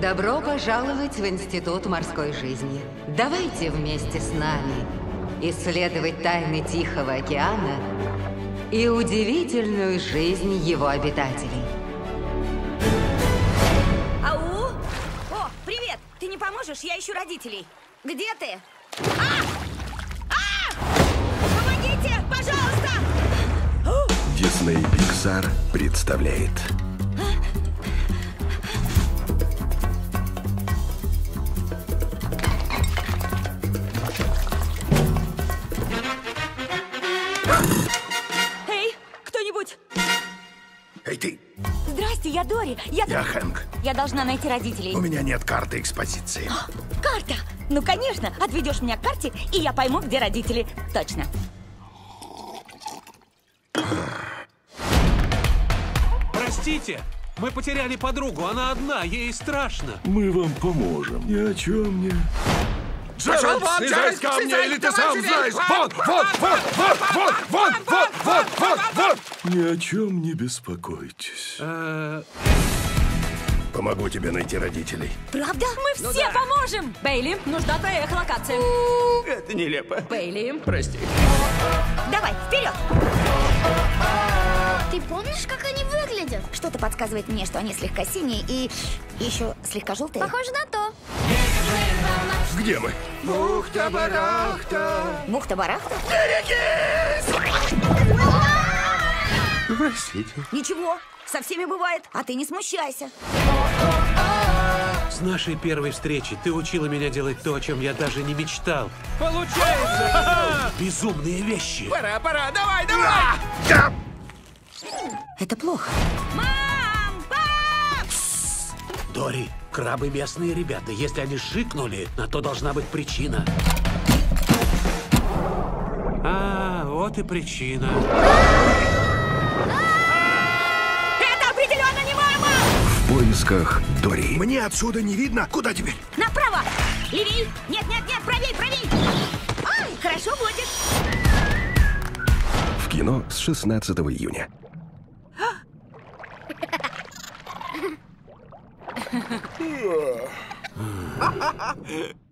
Добро пожаловать в Институт морской жизни. Давайте вместе с нами исследовать тайны Тихого океана и удивительную жизнь его обитателей. Ау! О, привет! Ты не поможешь? Я ищу родителей. Где ты? А! А! Помогите, пожалуйста! Disney Pixar представляет. Эй, ты! Здрасте, я Дори. Я Хэнк. Я должна найти родителей. У меня нет карты экспозиции. О, карта! Ну, конечно, отведешь меня к карте, и я пойму, где родители. Точно. Простите, мы потеряли подругу. Она одна, ей страшно. Мы вам поможем. Ни о чем не... Джеральд, слезай с камня, или ты сам знаешь! Вот, вот, вот, вот, вот, вот, вот, вот, вот, вот! Ни о чем не беспокойтесь. Помогу тебе найти родителей. Правда? Мы все поможем! Бейли, нужна твоя эхолокация. Это нелепо. Бейли. Прости. Давай, вперед! Ты помнишь, как они выглядят? Что-то подсказывает мне, что они слегка синие и еще слегка желтые. Похоже на то. Где мы? Бухта-барахта! Бухта-барахта? Берегись! Простите. Ничего, со всеми бывает, а ты не смущайся. С нашей первой встречи ты учила меня делать то, о чем я даже не мечтал. Получается! Безумные вещи! Пора, пора, давай, давай! Это плохо. Мам! Пап! Дори! Крабы местные ребята. Если они шикнули, на то должна быть причина. А, вот и причина. Это определенно не мама! В поисках Дори. Мне отсюда не видно. Куда теперь? Направо! Леви! Нет, нет, нет, правей, правей! Ой, хорошо будет. В кино с 16 июня. Yeah.